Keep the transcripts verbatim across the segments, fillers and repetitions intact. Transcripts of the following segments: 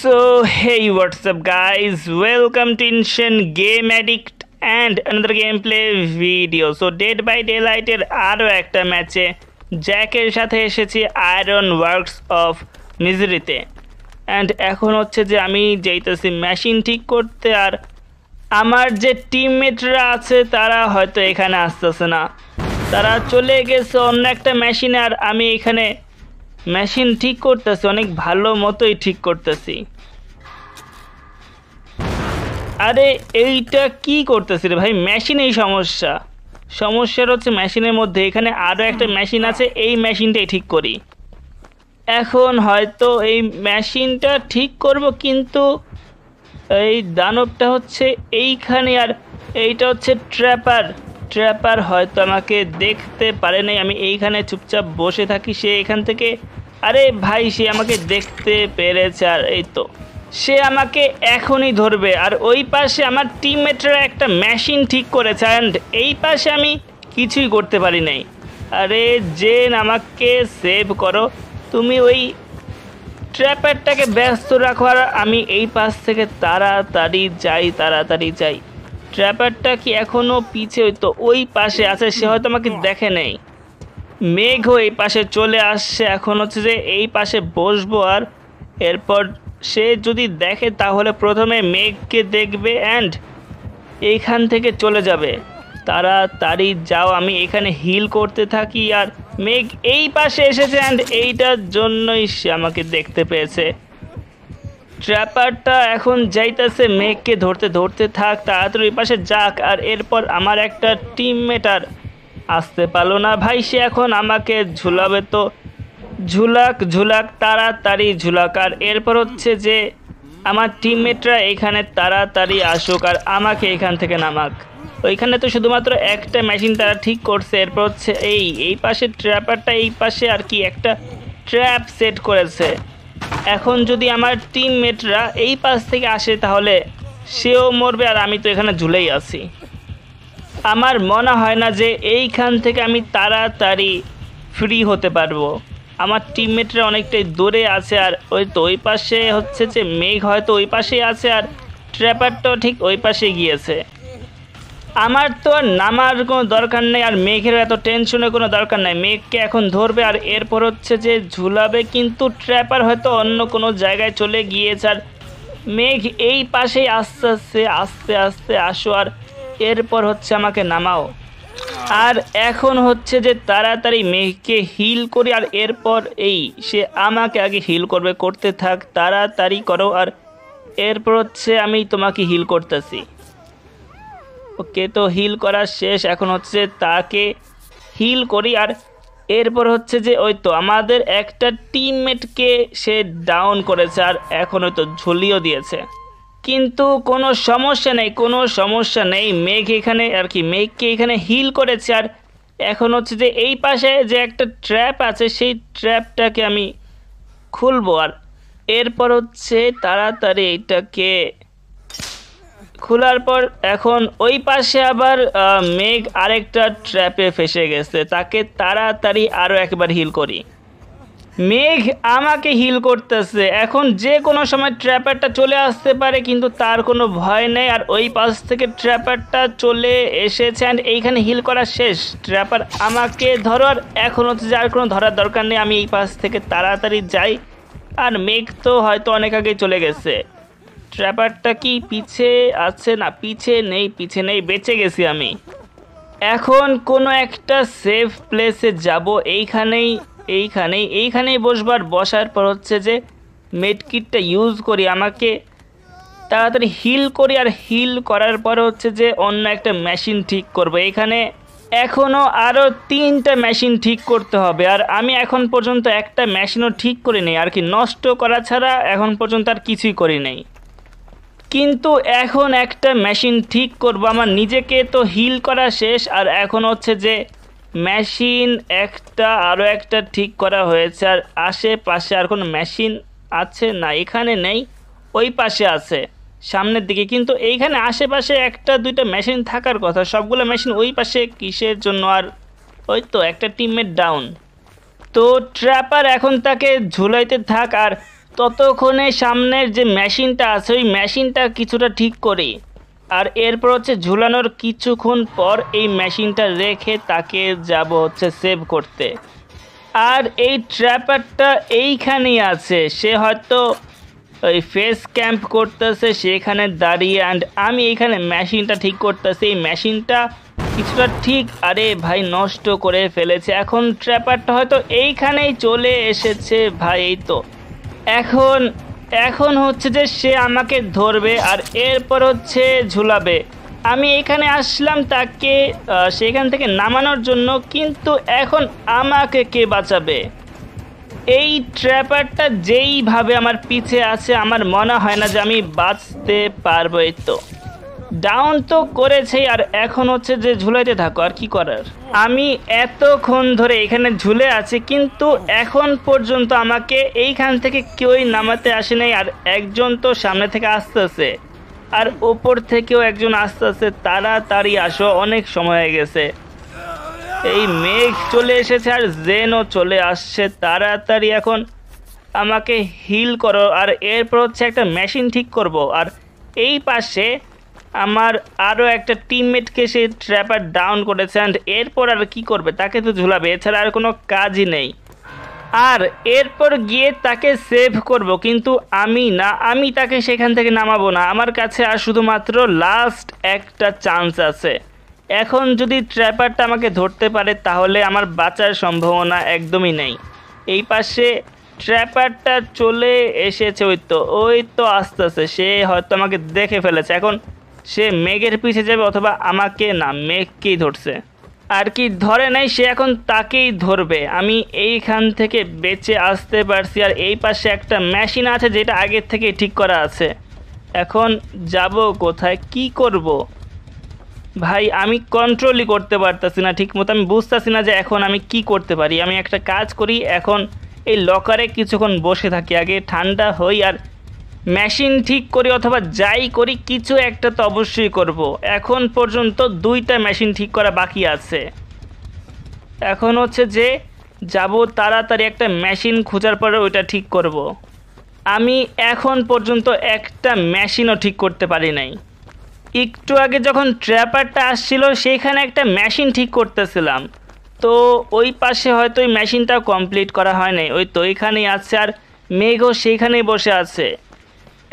So hey, what's up guys, welcome to Insane Game Addict and another gameplay video. So Dead by Daylight er aro ekta match e Jack er sathe eshechi Iron Works of Misery te, and ekhon hocche je ami jeitachi machine thik korte ar amar je teammate ra ache tara hoyto ekhane astache na, tara chole geche onno ekta machine ar ami ekhane machine ঠিক করতেছি, অনেক ভালো মতোই ঠিক করতেছি। আরে এইটা কি করতেছি রে ভাই, মেশিনেই সমস্যা। সমস্যা হচ্ছে মেশিনের মধ্যে এখানে আরও একটা মেশিন আছে, এই মেশিনটাই ঠিক করি। এখন হয়তো এই মেশিনটা ঠিক করব, কিন্তু এই দানবটা হচ্ছে এইখানে আর এইটা হচ্ছে ট্র্যাপার। ট্র্যাপার হয়তো আমাকে দেখতে পারে নাই, আমি এইখানে চুপচাপ বসে থাকি, সে এখান থেকে আরে ভাই সে আমাকে দেখতে পেরেছে, আর এই তো সে আমাকে এখনই ধরবে। আর ওই পাশে আমার টিমমেটরা একটা মেশিন ঠিক করেছে, অ্যান্ড এই পাশে আমি কিছুই করতে পারি নাই। আরে জেন আমাকে সেভ করো, তুমি ওই ট্র্যাপারটাকে ব্যস্ত রাখো, আর আমি এই পাশ থেকে তাড়াতাড়ি যাই তাড়াতাড়ি যাই। ট্র্যাপারটা কি এখনও পিছে তো ওই পাশে আছে, সে হয়তো আমাকে দেখে নেই। মেঘও এই পাশে চলে আসছে, এখন হচ্ছে যে এই পাশে বসবো, আর এরপর সে যদি দেখে তাহলে প্রথমে মেঘকে দেখবে অ্যান্ড এইখান থেকে চলে যাবে। তাড়াতাড়ি যাও, আমি এখানে হিল করতে থাকি, আর মেঘ এই পাশে এসেছে অ্যান্ড এইটার জন্যই সে আমাকে দেখতে পেয়েছে। ট্র্যাপারটা এখন যাইতেছে মেঘকে ধরতে, ধরতে থাক তাড়াতাড়ি ওই পাশে যাক। আর এরপর আমার একটা টিমমেট আর আসতে পারলো না ভাই, সে এখন আমাকে ঝুলাবে তো, ঝুলাক ঝুলাক তাড়াতাড়ি ঝুলাক। আর এরপর হচ্ছে যে আমার টিমমেটরা এখানে তাড়াতাড়ি আসুক আর আমাকে এখান থেকে নামাক। ওইখানে তো শুধুমাত্র একটা মেশিন তারা ঠিক করছে। এরপর হচ্ছে এই এই পাশে ট্র্যাপারটা এই পাশে আর কি একটা ট্র্যাপ সেট করেছে। এখন যদি আমার টিমমেটরা এই পাশ থেকে আসে তাহলে সেও মরবে, আর আমি তো এখানে ঝুলেই আছি। আমার মনে হয় না যে এইখান থেকে আমি তাড়াতাড়ি ফ্রি হতে পারবো, আমার টিমমেটরা অনেকটাই দূরে আছে। আর ওই তো ওই পাশে হচ্ছে যে মেঘ হয়তো ওই পাশেই আছে, আর ট্র্যাপারটাও ঠিক ওই পাশে গিয়েছে। আমার তো আর নামার কোনো দরকার নেই, আর মেঘের এত টেনশনের কোনো দরকার নেই। মেঘকে এখন ধরবে আর এরপর হচ্ছে যে ঝুলাবে, কিন্তু ট্র্যাপার হয়তো অন্য কোনো জায়গায় চলে গিয়েছে। আর মেঘ এই পাশেই আস্তে আস্তে আস্তে আস্তে আসো, আর এরপর হচ্ছে আমাকে নামাও। আর এখন হচ্ছে যে তাড়াতাড়ি মেঘকে হিল করি, আর এরপর এই সে আমাকে আগে হিল করবে, করতে থাক তাড়াতাড়ি করো। আর এরপর হচ্ছে আমি তোমাকে হিল করতেছি। ওকে, তো হিল করা শেষ, এখন হচ্ছে তাকে হিল করি। আর এরপর হচ্ছে যে ওই তো আমাদের একটা টিমমেটকে সে ডাউন করেছে, আর এখন ওই তো ঝুলিয়েও দিয়েছে, কিন্তু কোনো সমস্যা নেই, কোনো সমস্যা নেই। মেঘ এখানে আর কি মেঘকে এখানে হিল করেছে। আর এখন হচ্ছে যে এই পাশে যে একটা ট্র্যাপ আছে, সেই ট্র্যাপটাকে আমি খুলবো। আর এরপর হচ্ছে তাড়াতাড়ি এইটাকে খোলার পর এখন ওই পাশে আবার মেঘ আরেকটা ট্র্যাপে ফেসে গেছে, তাকে তাড়াতাড়ি আরও একবার হিল করি। মেঘ আমাকে হিল করতেছে, এখন যে কোনো সময় ট্র্যাপারটা চলে আসতে পারে, কিন্তু তার কোনো ভয় নেই। আর ওই পাশ থেকে ট্র্যাপারটা চলে এসেছে অ্যান্ড এইখানে হিল করা শেষ। ট্র্যাপার আমাকে ধরো, আর এখন হচ্ছে যে আর কোনো ধরার দরকার নেই, আমি এই পাশ থেকে তাড়াতাড়ি যাই। আর মেঘ তো হয়তো অনেক আগে চলে গেছে। ট্র্যাপারটা কি পিছে আছে না, পিছে নেই, পিছে নেই, বেঁচে গেছি আমি। এখন কোনো একটা সেফ প্লেসে যাব, এইখানেই এইখানেই এইখানেই বসবার। বসার পর হচ্ছে যে মেডকিটটা ইউজ করি, আমাকে তাড়াতাড়ি হিল করি। আর হিল করার পরে হচ্ছে যে অন্য একটা মেশিন ঠিক করব। এখানে এখনও আরও তিনটা মেশিন ঠিক করতে হবে, আর আমি এখন পর্যন্ত একটা মেশিনও ঠিক করি নাই, আর কি নষ্ট করা ছাড়া এখন পর্যন্ত আর কিছুই করি নাই। কিন্তু এখন একটা মেশিন ঠিক করব। আমার নিজেকে তো হিল করা শেষ, আর এখন হচ্ছে যে মেশিন একটা আরও একটা ঠিক করা হয়েছে। আর আশেপাশে আর কোনো মেশিন আছে না, এখানে নেই, ওই পাশে আছে সামনের দিকে। কিন্তু এইখানে আশেপাশে একটা দুইটা মেশিন থাকার কথা, সবগুলো মেশিন ওই পাশে কিসের জন্য। আর ওই তো একটা টিমমেট ডাউন, তো ট্র্যাপার এখন তাকে ঝুলাইতে থাক। আর ততক্ষণে সামনের যে মেশিনটা আছে ওই মেশিনটা কিছুটা ঠিক করে আর এরপর হচ্ছে ঝুলানোর কিছুক্ষণ পর এই মেশিনটা রেখে তাকে যাব হচ্ছে সেভ করতে। আর এই ট্র্যাপারটা এইখানেই আছে, সে হয়তো ওই ফেস ক্যাম্প করতেছে সেখানে দাঁড়িয়ে, অ্যান্ড আমি এইখানে মেশিনটা ঠিক করতেছি। এই মেশিনটা কিছুটা ঠিক আরে ভাই নষ্ট করে ফেলেছে। এখন ট্র্যাপারটা হয়তো এইখানেই চলে এসেছে ভাই, এই তো এখন এখন হচ্ছে যে সে আমাকে ধরবে আর এরপর হচ্ছে ঝুলাবে। আমি এখানে আসলাম তাকে সেখান থেকে নামানোর জন্য, কিন্তু এখন আমাকে কে বাঁচাবে? এই ট্র্যাপারটা যেইভাবে আমার পিছে আছে আমার মনে হয় না যে আমি বাঁচতে পারবো। এই তো ডাউন তো করেছেই আর এখন হচ্ছে যে ঝুলাইতে থাকো, আর কি করার। আমি এতক্ষণ ধরে এখানে ঝুলে আছি কিন্তু এখন পর্যন্ত আমাকে এইখান থেকে কেউই নামাতে আসে নাই, আর একজন তো সামনে থেকে আসতেছে আর ওপর থেকেও একজন আসতেছে। তাড়াতাড়ি আসো, অনেক সময় হয়ে গেছে। এই মেঘ চলে এসেছে আর জেনও চলে আসছে। তাড়াতাড়ি এখন আমাকে হিল করো আর এরপর হচ্ছে একটা মেশিন ঠিক করব। আর এই পাশে আমার আরও একটা টিমমেটকে সেই ট্র্যাপার ডাউন করেছে, অ্যান্ড এরপর আর কি করবে? তাকে তো ঝুলাবে, এছাড়া আর কোনো কাজই নেই। আর এরপর গিয়ে তাকে সেভ করব, কিন্তু আমি না, আমি তাকে সেখান থেকে নামাবো না। আমার কাছে আর শুধুমাত্র লাস্ট একটা চান্স আছে। এখন যদি ট্র্যাপারটা আমাকে ধরতে পারে তাহলে আমার বাঁচার সম্ভাবনা একদমই নেই। এই পাশে ট্র্যাপারটা চলে এসেছে, ওই তো ওই তো আস্তে আস্তে সে হয়তো আমাকে দেখে ফেলেছে। এখন সে মেঘের পিছে যাবে অথবা আমাকে, না মেঘকেই ধরছে, আর কি ধরে নাই সে এখন তাকেই ধরবে। আমি এইখান থেকে বেঁচে আসতে পারছি। আর এই পাশে একটা মেশিন আছে যেটা আগের থেকে ঠিক করা আছে। এখন যাব কোথায়, কি করব? ভাই আমি কন্ট্রোলই করতে পারতেছি না ঠিক মতো। আমি বুঝতেছি না যে এখন আমি কি করতে পারি। আমি একটা কাজ করি, এখন এই লকারে কিছুক্ষণ বসে থাকি, আগে ঠান্ডা হই আর মেশিন ঠিক করি অথবা যাই করি কিছু একটা তো অবশ্যই করব। এখন পর্যন্ত দুইটা মেশিন ঠিক করা বাকি আছে। এখন হচ্ছে যে যাব তাড়াতাড়ি একটা মেশিন খোঁজার পরে ওইটা ঠিক করব। আমি এখন পর্যন্ত একটা মেশিনও ঠিক করতে পারি নাই। একটু আগে যখন ট্র্যাপারটা আসছিল সেখানে একটা মেশিন ঠিক করতেছিলাম, তো ওই পাশে হয়তো ওই মেশিনটা কমপ্লিট করা হয় নাই, ওই তো এখানেই আছে। আর মেঘও সেইখানেই বসে আছে।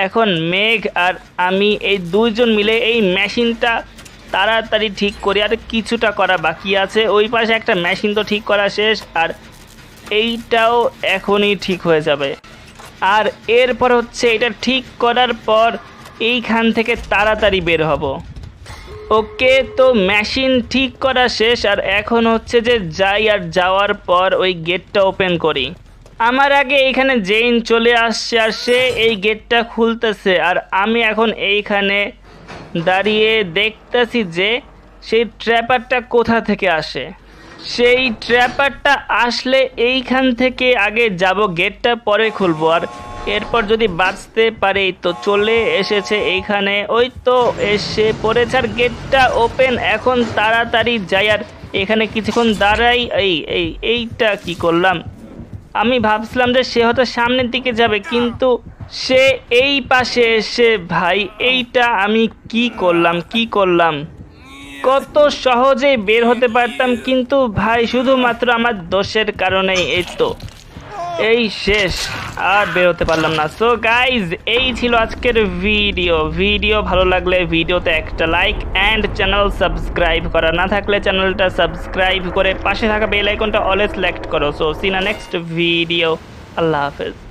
এখন মেঘ আর আমি এই দুইজন মিলে এই মেশিনটা তাড়াতাড়ি ঠিক করি, আর কিছুটা করা বাকি আছে। ওই পাশে একটা মেশিন তো ঠিক করা শেষ, আর এইটাও এখনই ঠিক হয়ে যাবে। আর এরপর হচ্ছে এটা ঠিক করার পর এইখান থেকে তাড়াতাড়ি বের হব। ওকে, তো মেশিন ঠিক করা শেষ। আর এখন হচ্ছে যে যাই, আর যাওয়ার পর ওই গেটটা ওপেন করি। আমার আগে এইখানে জেইন চলে আসছে আর সে এই গেটটা খুলতেছে, আর আমি এখন এইখানে দাঁড়িয়ে দেখতেছি যে সেই ট্র্যাপারটা কোথা থেকে আসে। সেই ট্র্যাপারটা আসলে এইখান থেকে আগে যাব, গেটটা পরে খুলবো। আর এরপর যদি বাঁচতে পারে, তো চলে এসেছে এইখানে, ওই তো এসে পড়েছে আর গেটটা ওপেন। এখন তাড়াতাড়ি যাই আর এখানে কিছুক্ষণ দাঁড়াই। এই এই এইটা কি করলাম? আমি ভাবছিলাম যে সে হয়তো সামনের দিকে যাবে, কিন্তু সে এই পাশে এসে, ভাই এইটা আমি কি করলাম কি করলাম কত সহজে বের হতে পারতাম, কিন্তু ভাই শুধুমাত্র আমার দোষের কারণেই এই তো এই শেষ, আর বের হতে পারলাম না। সো গাইজ, এই ছিল আজকের ভিডিও। ভিডিও ভালো লাগলে ভিডিওতে একটা লাইক, অ্যান্ড চ্যানেল সাবস্ক্রাইব করা না থাকলে চ্যানেলটা সাবস্ক্রাইব করে পাশে থাকা বেল আইকনটা অল সিলেক্ট করো। So see you in next video. আল্লাহ হাফেজ।